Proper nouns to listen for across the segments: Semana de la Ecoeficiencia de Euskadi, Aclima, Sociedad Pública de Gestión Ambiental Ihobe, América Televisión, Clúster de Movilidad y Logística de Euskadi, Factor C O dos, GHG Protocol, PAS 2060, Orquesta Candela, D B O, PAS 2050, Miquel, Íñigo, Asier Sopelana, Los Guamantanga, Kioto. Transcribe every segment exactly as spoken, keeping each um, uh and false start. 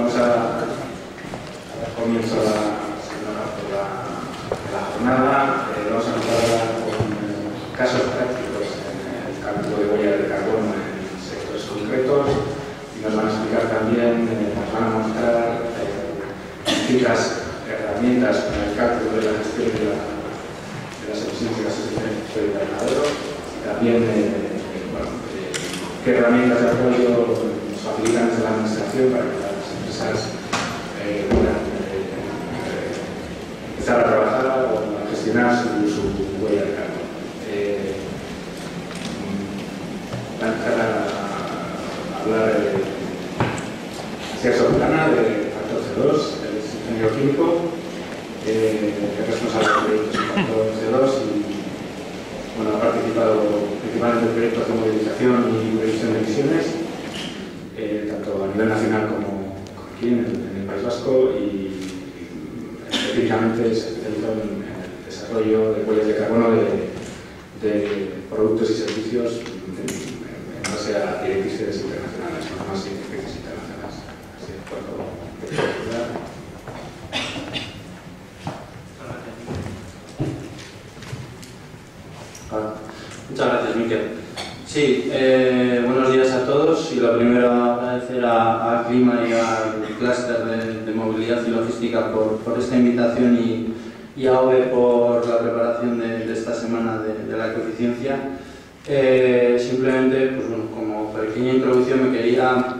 Vamos a dar comienzo a la segunda parte de la, de la jornada. Eh, vamos a empezar con eh, casos prácticos en el cálculo de huella de carbono en sectores concretos. Y nos van a explicar también, eh, nos van a mostrar distintas eh, herramientas para el cálculo de la gestión de, la, de las emisiones de gases de efecto invernadero. También, eh, bueno, eh, qué herramientas de apoyo facilitan desde la administración para que las empresas eh, puedan eh, eh, empezar a trabajar o a gestionar su, su huella de carbono. Eh, va a empezar a hablar Asier Sopelana, de Factor C O dos, el ingeniero químico, eh, que es responsable de proyectos de Factor C O dos y bueno, ha participado principalmente en proyectos de modelización y reducción de emisiones. Eh, tanto a nivel nacional como, como aquí en el, en el País Vasco, y específicamente se especializó en el desarrollo de huellas de carbono de, de productos y servicios de, en, en base a directrices internacionales, normas y directrices internacionales. Así que, por favor, te puedo ayudar. Ah, muchas gracias, Miquel. Sí, eh, buenos días a todos, y lo primero agradecer a Aclima y al clúster de, de movilidad y logística por, por esta invitación y, y a O B E por la preparación de, de esta semana de, de la coeficiencia. Eh, simplemente, pues bueno, como pequeña introducción, me quería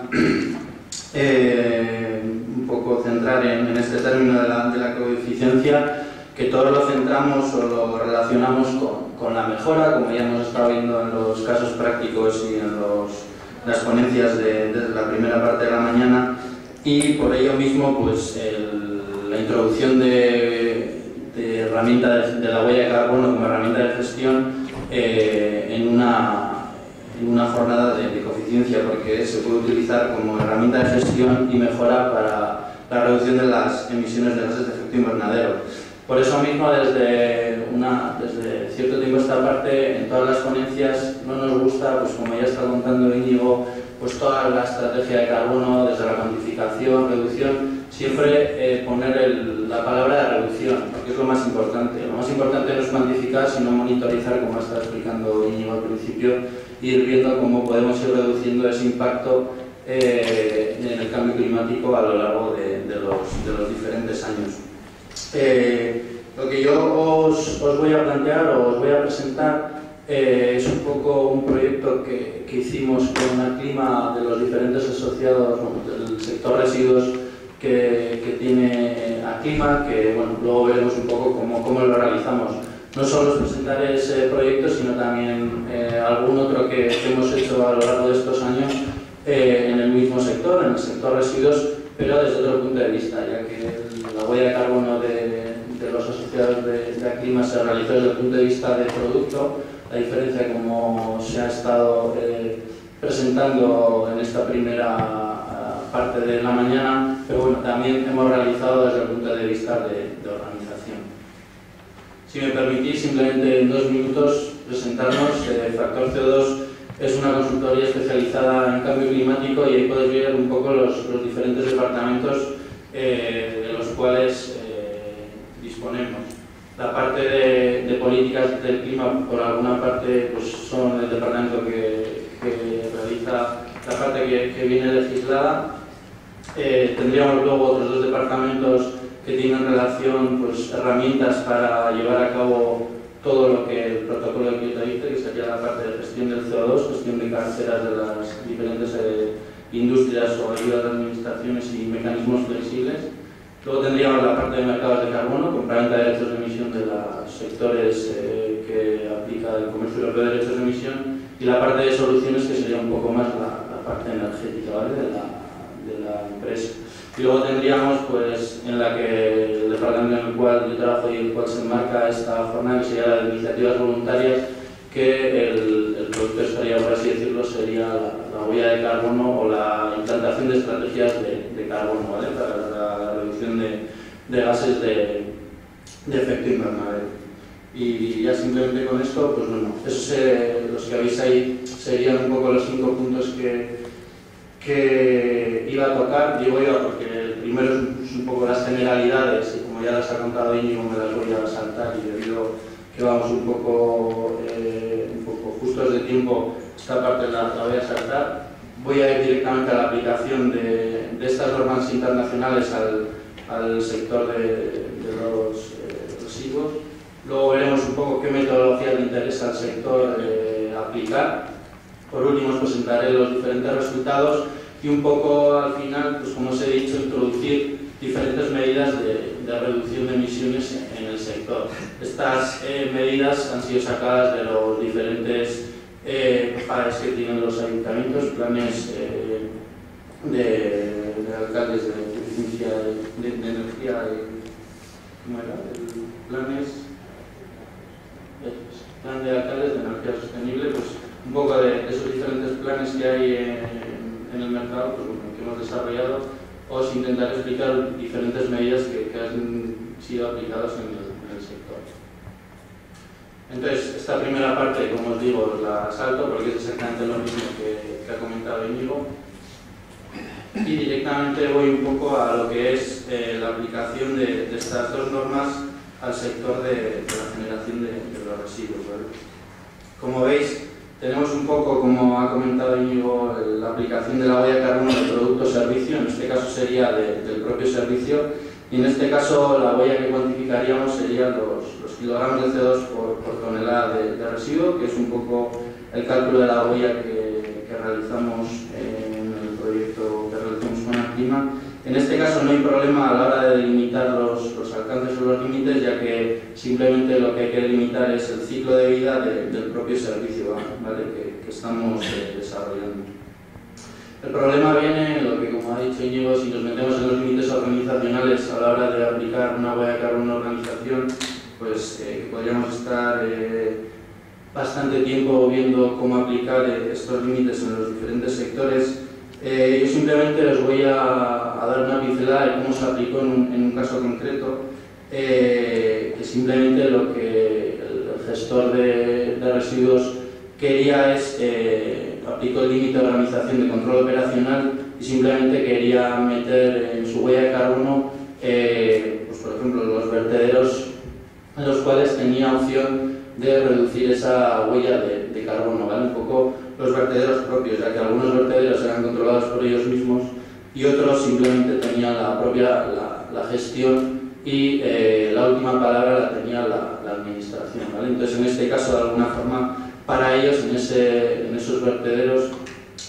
eh, un poco centrar en, en este término de la, de la coeficiencia, que todo lo centramos o lo relacionamos con, con la mejora, como ya hemos estado viendo en los casos prácticos y en los, las ponencias de, de la primera parte de la mañana, y por ello mismo pues el, la introducción de, de herramienta de, de la huella de carbono como herramienta de gestión eh, en, una, en una jornada de, de coeficiencia, porque se puede utilizar como herramienta de gestión y mejora para la reducción de las emisiones de gases de efecto invernadero. Por eso mismo, desde, una, desde cierto tiempo a esta parte, en todas las ponencias no nos gusta, pues como ya está contando Íñigo, pues toda la estrategia de carbono, desde la cuantificación, reducción, siempre eh, poner el, la palabra de reducción, porque es lo más importante. Lo más importante no es cuantificar, sino monitorizar, como está explicando Íñigo al principio, ir viendo cómo podemos ir reduciendo ese impacto eh, en el cambio climático a lo largo de, de, los, de los diferentes años. Eh, lo que yo os, os voy a plantear o os voy a presentar eh, es un poco un proyecto que, que hicimos con Aclima de los diferentes asociados, bueno, del sector residuos que, que tiene Aclima, que bueno, luego veremos un poco cómo, cómo lo realizamos. No solo os presentaré ese proyecto, sino también eh, algún otro que, que hemos hecho a lo largo de estos años eh, en el mismo sector, en el sector residuos, pero desde otro punto de vista, ya que la huella de carbono de, de los asociados de, de Aclima se realizó desde el punto de vista del producto. La diferencia, como se ha estado eh, presentando en esta primera parte de la mañana, pero bueno, también hemos realizado desde el punto de vista de, de organización. Si me permitís, simplemente en dos minutos presentarnos. eh, Factor C O dos es una consultoría especializada en cambio climático, y ahí podéis ver un poco los, los diferentes departamentos Eh, de los cuales eh, disponemos. La parte de, de políticas del clima, por alguna parte, pues son el departamento que, que realiza la parte que, que viene legislada. Eh, tendríamos luego otros dos departamentos que tienen relación, pues, herramientas para llevar a cabo todo lo que el protocolo de Kioto dice, que sería la parte de gestión del C O dos, gestión de carreteras de las diferentes eh, industrias o ayudas de administraciones y mecanismos flexibles. Luego tendríamos la parte de mercados de carbono, compraventa de derechos de emisión de los sectores eh, que aplica el comercio europeo de derechos de emisión, y la parte de soluciones, que sería un poco más la, la parte energética, ¿vale?, de, la, de la empresa. Y luego tendríamos, pues, en la que el departamento en el cual yo trabajo y en el cual se enmarca esta jornada, que sería la de iniciativas voluntarias, que el, el producto estaría, por así decirlo, sería la, la huella de carbono o la implantación de estrategias de, de carbono, ¿vale?, para la, la reducción de, de gases de, de efecto invernadero. Y ya simplemente con esto, pues bueno, esos eh, los que habéis ahí serían un poco los cinco puntos que, que que iba a tocar, digo yo, porque el primero es un poco las generalidades, y como ya las ha contado Íñigo, me las voy a saltar, y debido que vamos un poco, eh, un poco justos de tiempo, esta parte la, la voy a saltar. Voy a ir directamente a la aplicación de, de estas normas internacionales al, al sector de, de los eh, residuos. Luego veremos un poco qué metodología le interesa al sector eh, aplicar. Por último, os presentaré los diferentes resultados y un poco al final, pues como os he dicho, introducir diferentes medidas de, de reducción de emisiones en el sector. Estas eh, medidas han sido sacadas de los diferentes eh, planes que tienen los ayuntamientos, planes eh, de, de alcaldes de eficiencia de, de, de energía, ¿cómo era? Planes, eh, plan de alcaldes de energía sostenible, pues un poco de esos diferentes planes que hay en, en el mercado, pues, que hemos desarrollado. Os intentaré explicar diferentes medidas que, que han sido aplicadas en el, en el sector. Entonces, esta primera parte, como os digo, la salto porque es exactamente lo mismo que, que ha comentado Íñigo. Y directamente voy un poco a lo que es eh, la aplicación de, de estas dos normas al sector de, de la generación de, de los residuos, ¿vale? Como veis, tenemos un poco, como ha comentado Íñigo, la aplicación de la huella de carbono de producto-servicio, en este caso sería de, del propio servicio, y en este caso la huella que cuantificaríamos serían los, los kilogramos de C O dos por, por tonelada de, de residuo, que es un poco el cálculo de la huella que, que realizamos en el proyecto que realizamos con Aclima. En este caso no hay problema a la hora de delimitar los, los alcances o los límites, ya que simplemente lo que hay que delimitar es el ciclo de vida de, del propio servicio, ¿vale? que, que estamos eh, desarrollando. El problema viene en lo que, como ha dicho Íñigo, si nos metemos en los límites organizacionales a la hora de aplicar una huella de carbono a una organización, pues eh, podríamos estar eh, bastante tiempo viendo cómo aplicar eh, estos límites en los diferentes sectores. Eh, yo simplemente les voy a, a dar una pincelada de cómo se aplicó en un, en un caso concreto, eh, que simplemente lo que el gestor de, de residuos quería es, eh, aplicó el límite de organización de control operacional y simplemente quería meter en su huella de carbono, eh, pues por ejemplo, los vertederos en los cuales tenía opción de reducir esa huella de, de carbono, ¿vale? Un poco los vertederos propios, ya que algunos vertederos eran controlados por ellos mismos y otros simplemente tenían la propia la, la gestión y eh, la última palabra la tenía la, la administración, ¿vale? Entonces, en este caso, de alguna forma, para ellos, en, ese, en esos vertederos,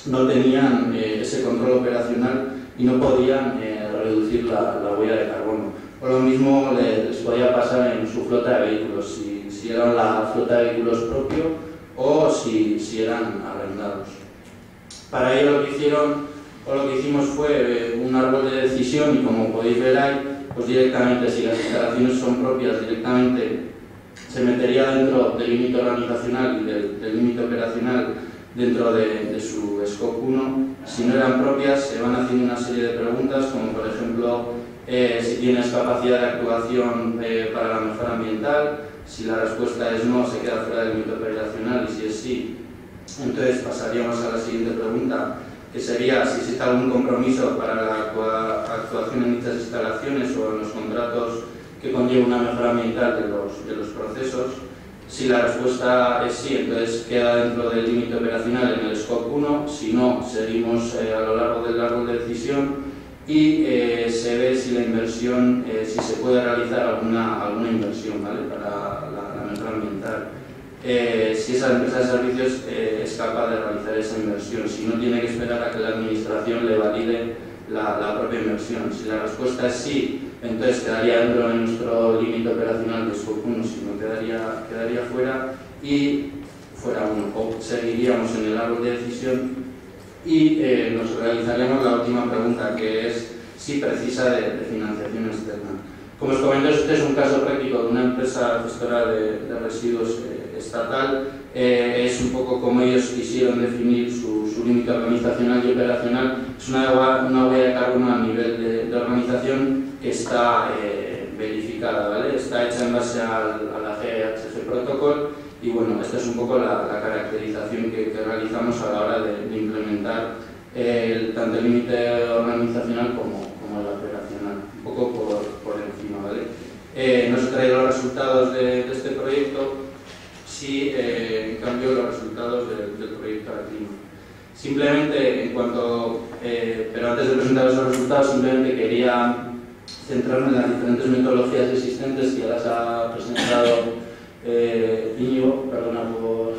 no tenían eh, ese control operacional y no podían eh, reducir la, la huella de carbono. O lo mismo les podía pasar en su flota de vehículos, si, si eran la flota de vehículos propio o si, si eran arrendados. Para ello lo que hicieron o lo que hicimos fue eh, un árbol de decisión, y como podéis ver ahí, pues directamente, si las instalaciones son propias, directamente se metería dentro del límite organizacional y del límite operacional dentro de, de su scope uno. Si no eran propias, se van haciendo una serie de preguntas, como por ejemplo eh, si tienes capacidad de actuación eh, para la mejora ambiental. Si la respuesta es no, se queda fuera del límite operacional, y si es sí, entonces pasaríamos a la siguiente pregunta, que sería si existe algún compromiso para la actuación en dichas instalaciones o en los contratos que conlleva una mejora ambiental de los, de los procesos. Si la respuesta es sí, entonces queda dentro del límite operacional en el scope uno, si no, seguimos eh, a lo largo del árbol de decisión y eh, se ve si la inversión, eh, si se puede realizar alguna, alguna inversión, ¿vale? Para la, la mejora ambiental. Eh, si esa empresa de servicios eh, es capaz de realizar esa inversión, si no tiene que esperar a que la administración le valide la, la propia inversión. Si la respuesta es sí, entonces quedaría dentro de nuestro límite operacional de scope uno, si no quedaría, quedaría fuera y fuera uno, o seguiríamos en el árbol de decisión. Y eh, nos realizaremos la última pregunta, que es si precisa de, de financiación externa. Como os comento, este es un caso práctico de una empresa gestora de, de residuos eh, estatal. Eh, es un poco como ellos quisieron definir su, su límite organizacional y operacional. Es una, una huella de carbono a nivel de, de organización que está eh, verificada, ¿vale? Está hecha en base a, a la G H G Protocol. Y bueno, esta es un poco la, la caracterización que, que realizamos a la hora de, de implementar el, tanto el límite organizacional como, como el operacional, un poco por, por encima, ¿vale? Eh, no se traen los resultados de, de este proyecto, sí, eh, en cambio, los resultados de, del proyecto Aclima. Simplemente, en cuanto, eh, pero antes de presentar esos resultados, simplemente quería centrarme en las diferentes metodologías existentes que ya las ha presentado eh, Íñigo, perdona por,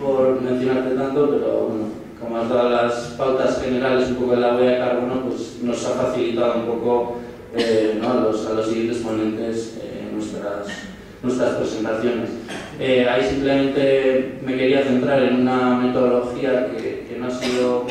por mencionarte tanto, pero bueno, como has dado las pautas generales un poco de la huella de carbono, pues nos ha facilitado un poco eh, ¿no? a, los, a los siguientes ponentes eh, nuestras, nuestras presentaciones. Eh, ahí simplemente me quería centrar en una metodología que, que no ha sido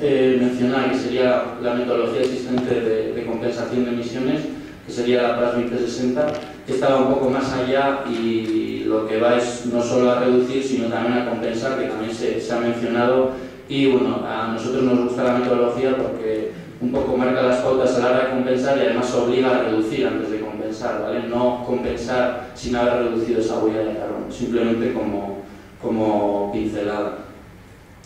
Eh, mencionar, que sería la metodología existente de, de compensación de emisiones, que sería la PAS veinte sesenta, que estaba un poco más allá y lo que va es no solo a reducir, sino también a compensar, que también se, se ha mencionado. Y bueno, a nosotros nos gusta la metodología porque un poco marca las pautas a la hora de compensar y además obliga a reducir antes de compensar, ¿vale? No compensar sin haber reducido esa huella de carbono, simplemente como, como pincelada.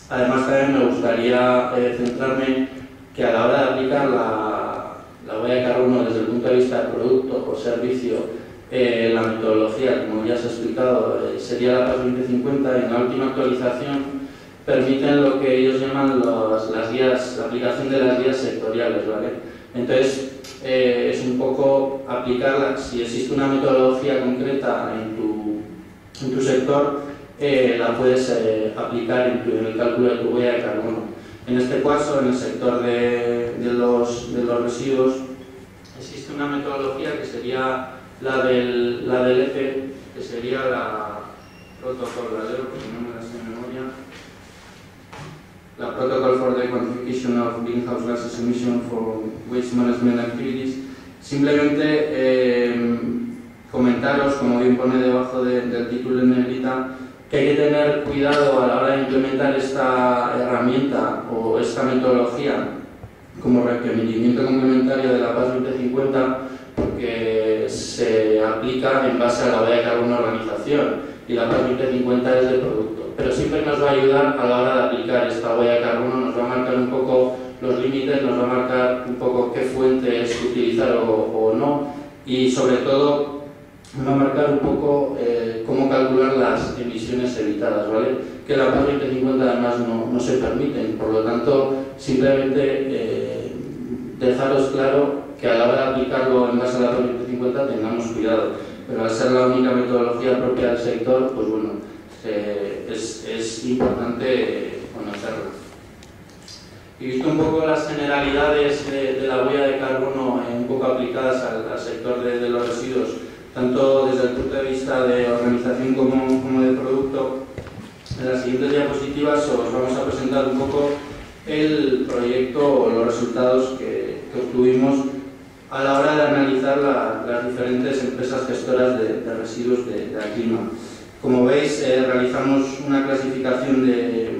Además, también me gustaría eh, centrarme que a la hora de aplicar la, la huella de carbono desde el punto de vista de producto o servicio, eh, la metodología, como ya se ha explicado, eh, sería la PAS veinte cincuenta. En la última actualización permiten lo que ellos llaman los, las guías, la aplicación de las guías sectoriales, ¿vale? Entonces, eh, es un poco aplicarla, si existe una metodología concreta en tu, en tu sector, Eh, la puedes eh, aplicar en, tu, en el cálculo de tu huella de carbono. En este caso, en el sector de, de, los, de los residuos, existe una metodología que sería la del, la del F, que sería la protocol, la debo, porque no me la sé de memoria, la Protocol for the Quantification of Greenhouse Gases Emission for Waste Management Activities. Simplemente eh, comentaros, como bien pone debajo de, del título en negrita, que hay que tener cuidado a la hora de implementar esta herramienta o esta metodología como requerimiento complementario de la PAS veinte cincuenta, porque se aplica en base a la huella de carbono organización y la PAS veinte cincuenta es de producto, pero siempre nos va a ayudar a la hora de aplicar esta huella de carbono, nos va a marcar un poco los límites, nos va a marcar un poco qué fuentes utilizar o, o no, y sobre todo va a marcar un poco eh, cómo calcular las emisiones evitadas, ¿vale? Que la PAS veinte cincuenta además no, no se permiten, por lo tanto, simplemente eh, dejaros claro que a la hora de aplicarlo en base a la PAS veinte cincuenta tengamos cuidado, pero al ser la única metodología propia del sector, pues bueno, eh, es, es importante conocerlo. Y visto un poco las generalidades de, de la huella de carbono eh, un poco aplicadas al, al sector de, de los residuos, tanto desde el punto de vista de organización como, como de producto, en las siguientes diapositivas os vamos a presentar un poco el proyecto o los resultados que, que obtuvimos a la hora de analizar la, las diferentes empresas gestoras de, de residuos de, de Aclima. Como veis, eh, realizamos una clasificación de,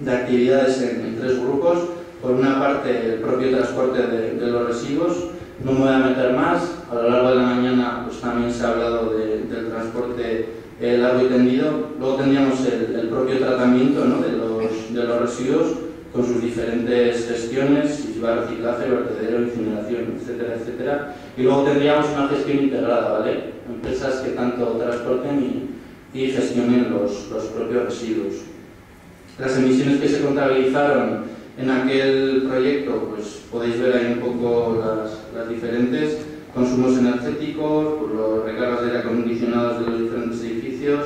de actividades en, en tres grupos. Por una parte, el propio transporte de, de los residuos. No me voy a meter más, a lo largo de la mañana pues, también se ha hablado de, del transporte eh, largo y tendido. Luego tendríamos el, el propio tratamiento, ¿no? de, los, de los residuos con sus diferentes gestiones, si va a reciclaje, vertedero, incineración, etcétera, etcétera. Y luego tendríamos una gestión integrada, ¿vale? Empresas que tanto transporten y, y gestionen los, los propios residuos. Las emisiones que se contabilizaron en aquel proyecto, pues podéis ver ahí un poco las, las diferentes, consumos energéticos, por los recargas de aire acondicionados de los diferentes edificios,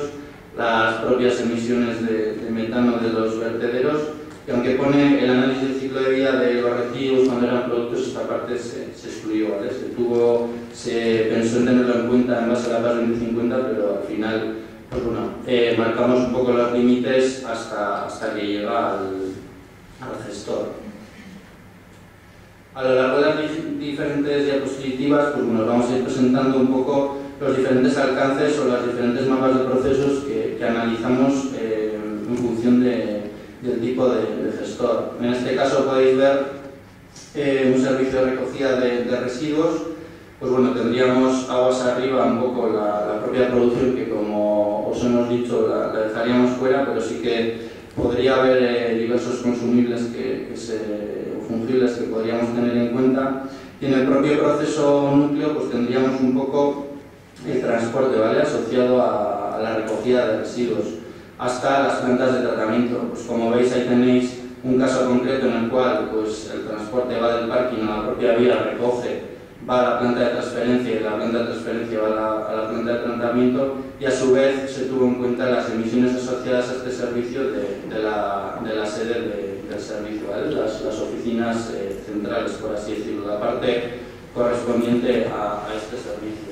las propias emisiones de, de metano de los vertederos, que aunque pone el análisis del ciclo de vida de los residuos cuando eran productos, esta parte se, se excluyó, ¿vale? Se tuvo, se pensó en tenerlo en cuenta en base a la PAS veinte cincuenta, pero al final, pues bueno, eh, marcamos un poco los límites hasta, hasta que llega al al gestor. A lo largo de las diferentes diapositivas, pues nos vamos a ir presentando un poco los diferentes alcances o los diferentes mapas de procesos que, que analizamos eh, en función de, del tipo de, de gestor. En este caso podéis ver eh, un servicio de recogida de, de residuos. Pues bueno, tendríamos aguas arriba un poco la, la propia producción, que como os hemos dicho la, la dejaríamos fuera, pero sí que podría haber eh, diversos consumibles que, que se, o fungibles que podríamos tener en cuenta. Y en el propio proceso núcleo pues tendríamos un poco el transporte, ¿vale?, asociado a, a la recogida de residuos hasta las plantas de tratamiento. Pues como veis, ahí tenéis un caso concreto en el cual pues, el transporte va del parking a la propia vía, recoge, va a la planta de transferencia y la planta de transferencia va a la, a la planta de tratamiento, y a su vez se tuvo en cuenta las emisiones asociadas a este servicio de, de, la, de la sede de, del servicio, ¿vale?, las, las oficinas eh, centrales, por así decirlo, la parte correspondiente a, a este servicio.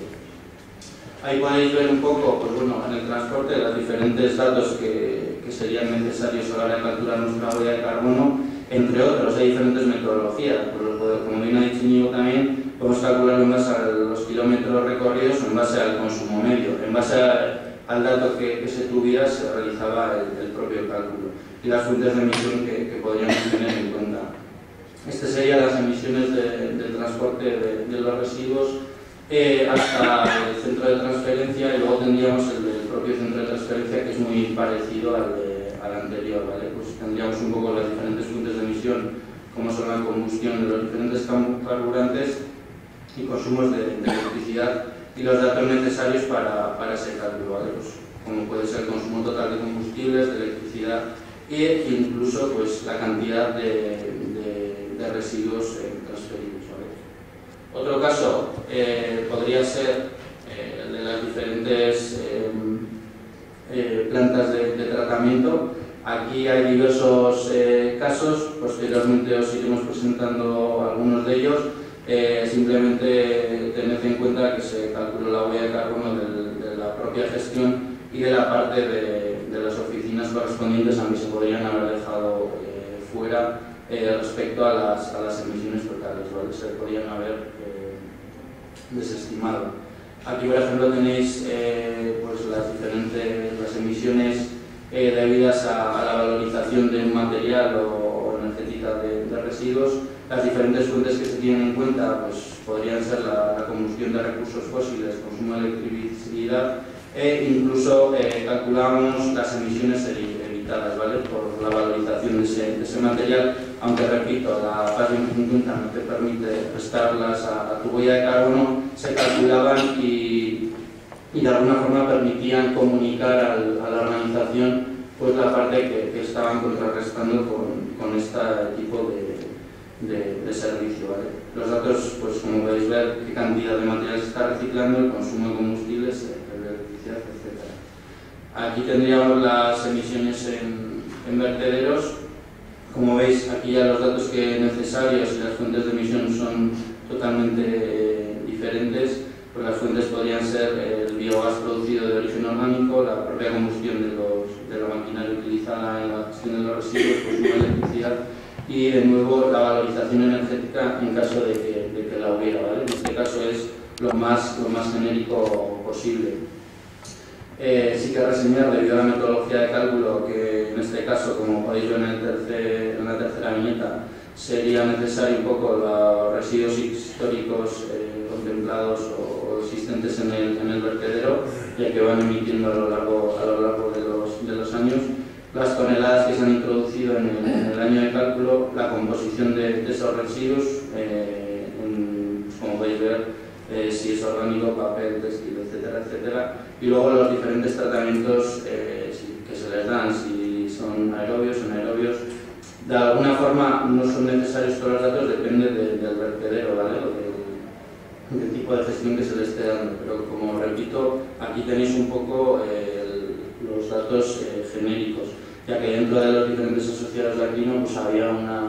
Ahí podéis ver un poco, pues bueno, en el transporte, los diferentes datos que, que serían necesarios a la hora de capturar nuestra huella de carbono, entre otros. Hay diferentes metodologías, pues, como bien ha dicho Íñigo también, podemos calcular en base a los kilómetros recorridos o en base al consumo medio. En base a, al dato que, que se tuviera se realizaba el, el propio cálculo y las fuentes de emisión que, que podríamos tener en cuenta. Estas serían las emisiones de, del transporte de, de los residuos Eh, hasta el centro de transferencia, y luego tendríamos el del propio centro de transferencia, que es muy parecido al, de, al anterior, ¿vale? Pues tendríamos un poco las diferentes fuentes de emisión, como son la combustión de los diferentes carburantes y consumos de, de electricidad, y los datos necesarios para, para ese cálculo, ¿vale? Pues, como puede ser el consumo total de combustibles, de electricidad e incluso pues, la cantidad de, de, de residuos eh, transferidos, ¿vale? Otro caso eh, podría ser eh, el de las diferentes eh, eh, plantas de, de tratamiento. Aquí hay diversos eh, casos, posteriormente os iremos presentando algunos de ellos. Eh, simplemente tened en cuenta que se calculó la huella de carbono de, de la propia gestión y de la parte de, de las oficinas correspondientes, aunque se podrían haber dejado eh, fuera eh, respecto a las, a las emisiones totales, ¿vale? Se podrían haber desestimado. Aquí, por ejemplo, tenéis eh, pues las diferentes las emisiones eh, debidas a, a la valorización de un material o, o energética de, de residuos. Las diferentes fuentes que se tienen en cuenta pues, podrían ser la, la combustión de recursos fósiles, consumo de electricidad e incluso eh, calculamos las emisiones evitadas, ¿vale?, por la valorización de ese, de ese material, aunque repito, la PAS veinte cincuenta no te permite restarlas a, a tu huella de carbono. Se calculaban y, y de alguna forma permitían comunicar al, a la organización pues la parte que, que estaban contrarrestando con, con este tipo de, de, de servicio, ¿vale? Los datos, pues como podéis ver, qué cantidad de material se está reciclando, el consumo de combustibles, la electricidad, etcétera. Aquí tendríamos las emisiones en, en vertederos. Como veis, aquí ya los datos que necesarios y las fuentes de emisión son totalmente eh, diferentes, porque las fuentes podrían ser el biogás producido de origen orgánico, la propia combustión de, los, de la maquinaria utilizada en la gestión de los residuos, consumo de electricidad y, de nuevo, la valorización energética en caso de que, de que la hubiera, ¿vale? En este caso es lo más, lo más genérico posible. Eh, sí que reseñar, debido a la metodología de cálculo, que en este caso, como podéis ver en, el tercer, en la tercera viñeta, sería necesario un poco los residuos históricos eh, contemplados o, o existentes en el, en el vertedero, ya que van emitiendo a lo largo, a lo largo de, los, de los años, las toneladas que se han introducido en el, en el año de cálculo, la composición de, de esos residuos, eh, en, como podéis ver, Eh, si es orgánico, papel, textil, etcétera, etcétera, y luego los diferentes tratamientos eh, que se les dan, si son aerobios o anaerobios. De alguna forma no son necesarios todos los datos, depende de, del vertedero, ¿vale?, o del, del tipo de gestión que se le esté dando, pero como repito, aquí tenéis un poco eh, el, los datos eh, genéricos, ya que dentro de los diferentes asociados de Aclima pues había una,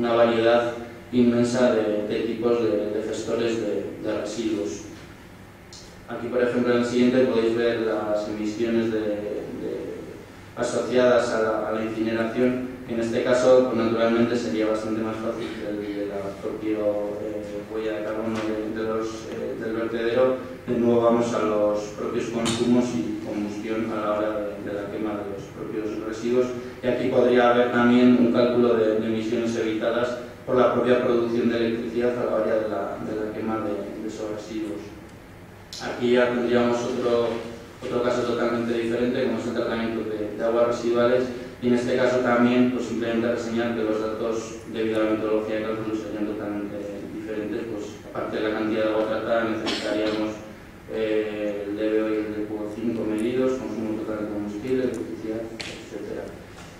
una variedad inmensa de, de tipos de, de gestores de, de residuos. Aquí, por ejemplo, en el siguiente podéis ver las emisiones de, de, asociadas a la, a la incineración. En este caso, pues, naturalmente, sería bastante más fácil que el de la propia eh, huella de carbono de, de los, eh, del vertedero. De nuevo vamos a los propios consumos y combustión a la hora de, de la quema de los propios residuos. Y aquí podría haber también un cálculo de, de emisiones evitadas por la propia producción de electricidad a la hora de la, de la quema de, de esos residuos. Aquí ya tendríamos otro, otro caso totalmente diferente, como es el tratamiento de, de aguas residuales, Y en este caso también, pues simplemente reseñar que los datos debido a la metodología de cálculo serían totalmente diferentes, pues aparte de la cantidad de agua tratada necesitaríamos eh, el D B O y el D B O cinco medidos, consumo total de combustible, electricidad, etcétera.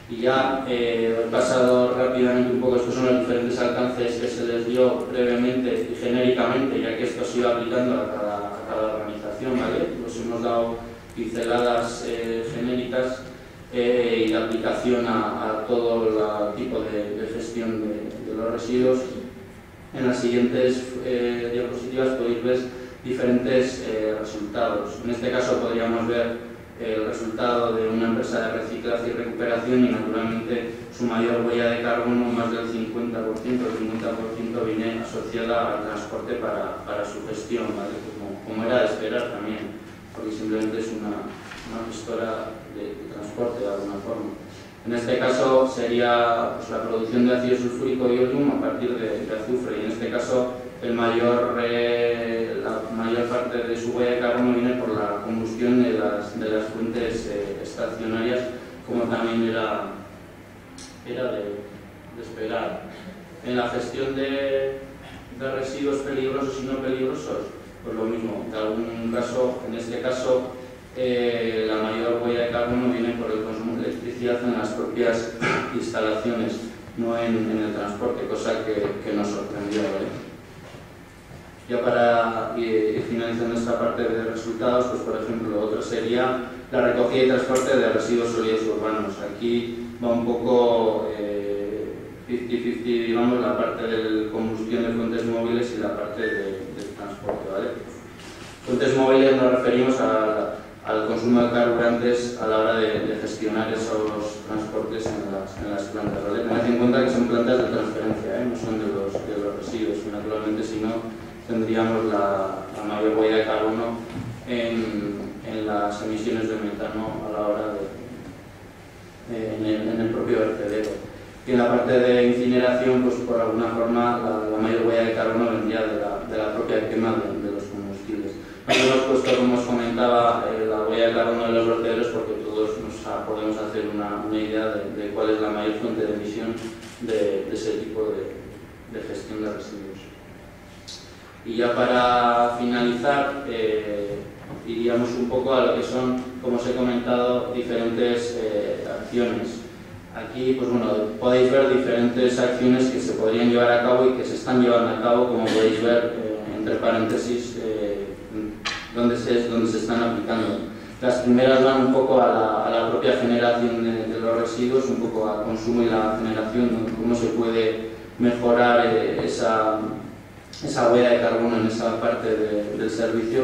Y ya eh, he pasado rápidamente un poco, estos son los diferentes alcances que se les dio brevemente y genéricamente, ya que esto se iba aplicando a cada, a cada organización, ¿vale? Pues hemos dado pinceladas eh, genéricas. Eh, y la aplicación a, a todo el tipo de, de gestión de, de los residuos. En las siguientes eh, diapositivas podéis ver diferentes eh, resultados. En este caso podríamos ver eh, el resultado de una empresa de reciclaje y recuperación, y naturalmente su mayor huella de carbono, más del cincuenta por ciento, el cincuenta por ciento viene asociada al transporte para, para su gestión, ¿vale? Como, como era de esperar también, porque simplemente es una, una gestora de, de transporte de alguna forma. En este caso sería pues, la producción de ácido sulfúrico y óleum a partir de, de azufre, y en este caso el mayor, eh, la mayor parte de su huella de carbono viene por la combustión de las, de las fuentes eh, estacionarias, como también era, era de, de esperar. En la gestión de, de residuos peligrosos y no peligrosos, pues lo mismo, en algún caso, en este caso Eh, la mayor huella de carbono viene por el consumo de electricidad en las propias instalaciones, no en, en el transporte, cosa que, que nos sorprendió, ¿vale? Ya para eh, finalizando esta parte de resultados, pues por ejemplo, otra sería la recogida y transporte de residuos sólidos urbanos. Aquí va un poco cincuenta cincuenta, eh, digamos, la parte del combustión de fuentes móviles y la parte de, del transporte, ¿vale? Fuentes móviles nos referimos a al consumo de carburantes a la hora de, de gestionar esos transportes en las, en las plantas, ¿vale? Tened en cuenta que son plantas de transferencia, ¿eh? No son de los, de los residuos, y naturalmente si no tendríamos la, la mayor huella de carbono en, en las emisiones de metano a la hora de, de en, el, en el propio vertedero. Y en la parte de incineración, pues por alguna forma la, la mayor huella de carbono vendría de la, de la propia quema de, de los combustibles. Hemos puesto, como os comentaba, eh, la huella de carbono de los vertederos porque todos nos podemos hacer una, una idea de, de cuál es la mayor fuente de emisión de, de ese tipo de, de gestión de residuos. Y ya para finalizar, eh, iríamos un poco a lo que son, como os he comentado, diferentes eh, acciones. Aquí, pues bueno, podéis ver diferentes acciones que se podrían llevar a cabo y que se están llevando a cabo, como podéis ver, eh, entre paréntesis, eh, Donde se, donde se están aplicando. Las primeras van un poco a la, a la propia generación de, de los residuos, un poco al consumo y la generación, ¿no? Cómo se puede mejorar eh, esa, esa huella de carbono en esa parte de, del servicio.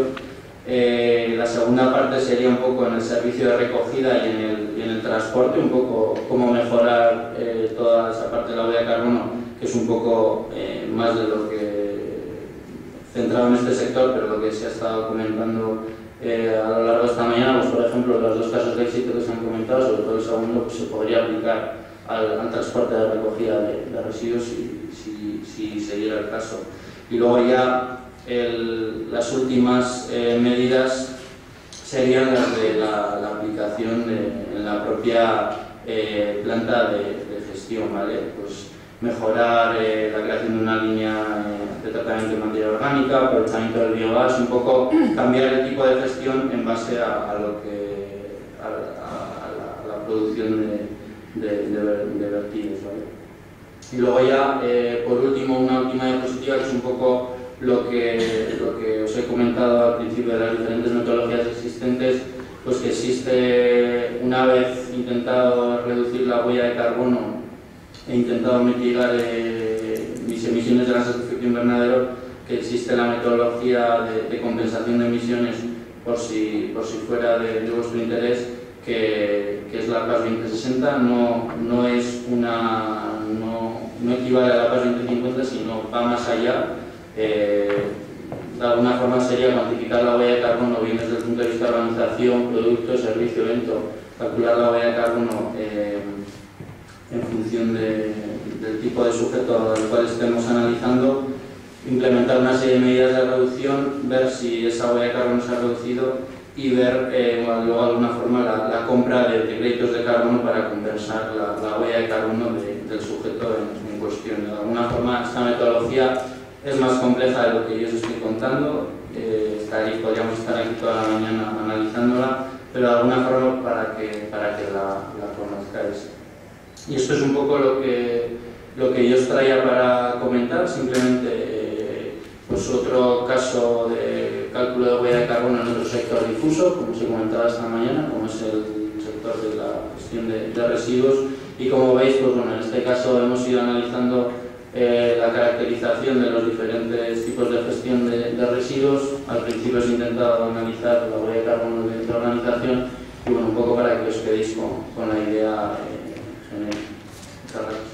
Eh, la segunda parte sería un poco en el servicio de recogida y en el, y en el transporte, un poco cómo mejorar eh, toda esa parte de la huella de carbono, que es un poco eh, más de lo que centrado en este sector, pero lo que se ha estado comentando eh, a lo largo de esta mañana, pues por ejemplo, los dos casos de éxito que se han comentado, sobre todo el segundo, pues se podría aplicar al, al transporte de recogida de, de residuos si, si, si se diera el caso. Y luego ya el, las últimas eh, medidas serían las de la, la aplicación de, en la propia eh, planta de, de gestión, ¿vale? Pues mejorar eh, la creación de una línea eh, de tratamiento de materia orgánica, aprovechamiento del biogás, un poco cambiar el tipo de gestión en base a, a lo que a, a, a la, la producción de, de, de, de vertidos, ¿vale? Y luego ya eh, por último, una última diapositiva que es un poco lo que, lo que os he comentado al principio de las diferentes metodologías existentes, pues que existe, una vez intentado reducir la huella de carbono, he intentado mitigar eh, mis emisiones de gases de efecto invernadero, que existe la metodología de, de compensación de emisiones por si, por si fuera de, de vuestro interés, que, que es la PAS veinte sesenta, no, no, es una, no, no equivale a la PAS veinte cincuenta, sino va más allá. Eh, de alguna forma sería cuantificar la huella de carbono bien desde el punto de vista de organización, producto, servicio, evento, calcular la huella de carbono eh, en función de, del tipo de sujeto al cual estemos analizando, implementar una serie de medidas de reducción, ver si esa huella de carbono se ha reducido y ver eh, luego de alguna forma la, la compra de, de créditos de carbono para compensar la, la huella de carbono de, del sujeto en, en cuestión. De alguna forma esta metodología es más compleja de lo que yo os estoy contando, eh, está ahí, podríamos estar aquí toda la mañana analizándola, pero de alguna forma para que, para que la, la conozcáis. Y esto es un poco lo que, lo que yo os traía para comentar, simplemente eh, pues otro caso de cálculo de huella de carbono en otro sector difuso, como se comentaba esta mañana, como es el sector de la gestión de, de residuos. Y como veis, pues bueno, en este caso hemos ido analizando eh, la caracterización de los diferentes tipos de gestión de, de residuos. Al principio he intentado analizar la huella de carbono de la organización, y bueno, un poco para que os quedéis con, con la idea eh, en el carácter.